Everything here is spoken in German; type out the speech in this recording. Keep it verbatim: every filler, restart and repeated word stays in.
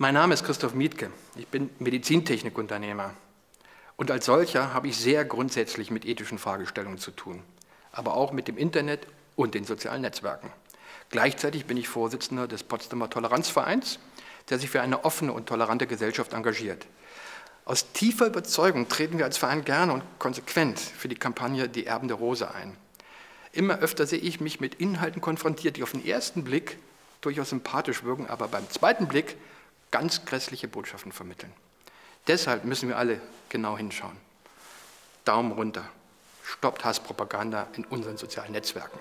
Mein Name ist Christoph Miethke. Ich bin Medizintechnikunternehmer. Und als solcher habe ich sehr grundsätzlich mit ethischen Fragestellungen zu tun, aber auch mit dem Internet und den sozialen Netzwerken. Gleichzeitig bin ich Vorsitzender des Potsdamer Toleranzvereins, der sich für eine offene und tolerante Gesellschaft engagiert. Aus tiefer Überzeugung treten wir als Verein gerne und konsequent für die Kampagne Die Erben der Rose ein. Immer öfter sehe ich mich mit Inhalten konfrontiert, die auf den ersten Blick durchaus sympathisch wirken, aber beim zweiten Blick ganz grässliche Botschaften vermitteln. Deshalb müssen wir alle genau hinschauen. Daumen runter. Stoppt Hasspropaganda in unseren sozialen Netzwerken.